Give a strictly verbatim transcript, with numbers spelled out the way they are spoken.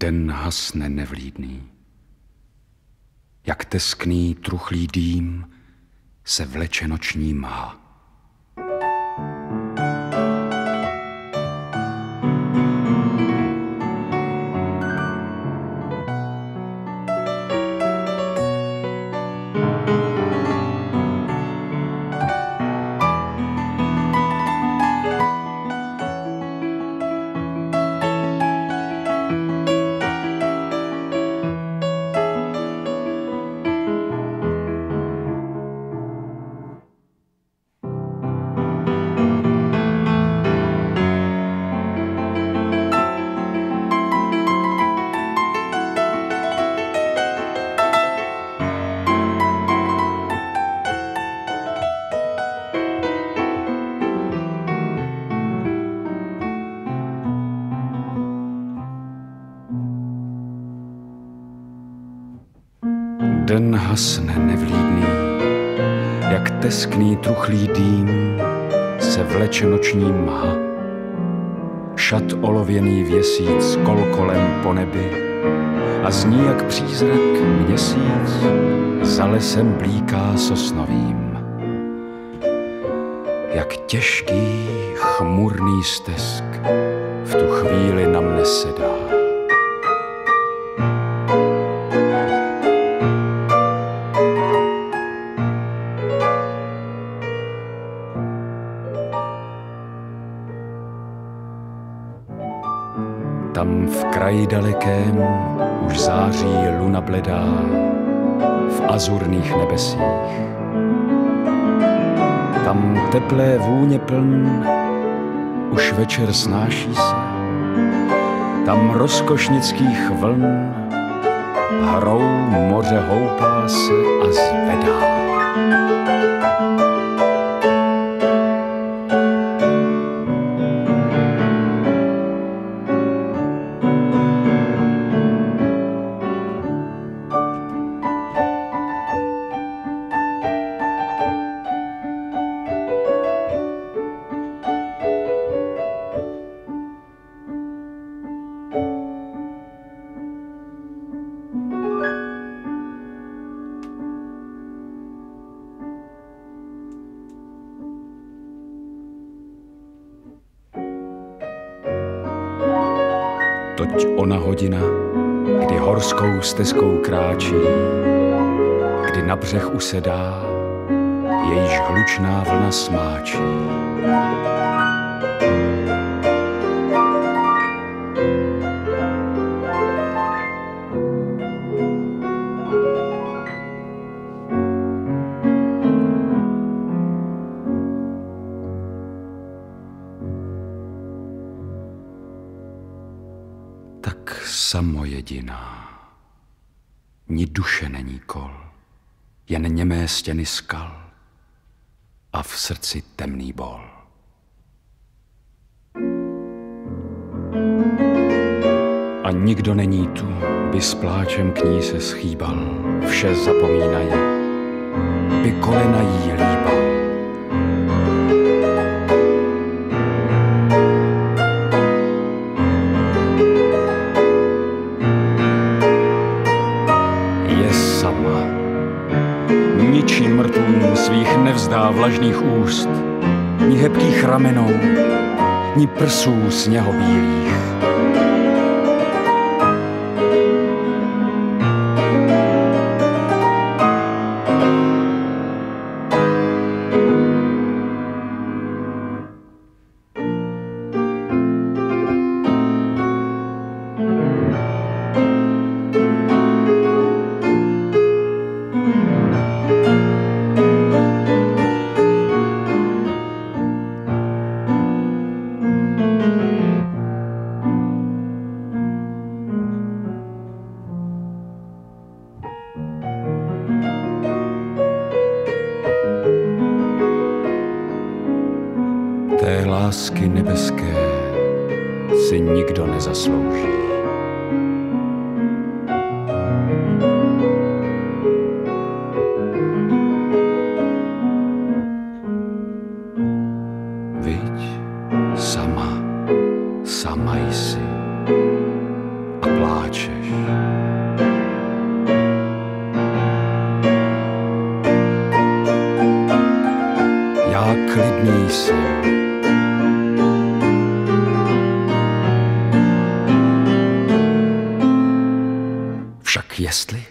Den hasne nevlídný. Jak teskný truchlý dým se vleče noční mlha. Den hasne nevlídný, jak teskný truchlý dým se vleče noční mha. Šat olověný věsíc kolkolem po nebi a zní jak přízrak měsíc za lesem blíká sosnovým. Jak těžký chmurný stesk v tu chvíli na mne sedá. Tam v kraji dalekém už září luna bledá v azurných nebesích. Tam teplé vůně pln už večer snáší se. Tam rozkošnických vln hrou moře houpá se a zvedá. Toť ona hodina, kdy horskou stezkou kráčí, kdy na břeh usedá, jejíž hlučná vlna smáčí. Tak samojediná, ni duše není kol, jen němé stěny skal a v srdci temný bol. A nikdo není tu, by s pláčem k ní se schýbal, vše zapomínají, by kolena jí líbal. Ničím mrtvům svých nevzdá vlažných úst, ni hebkých ramenou, ni prsů sněhobílých. Té lásky nebeské si nikdo nezaslouží. Viď, sama, sama jsi a pláč. pláčeš. Já klidný jsem. Však jestli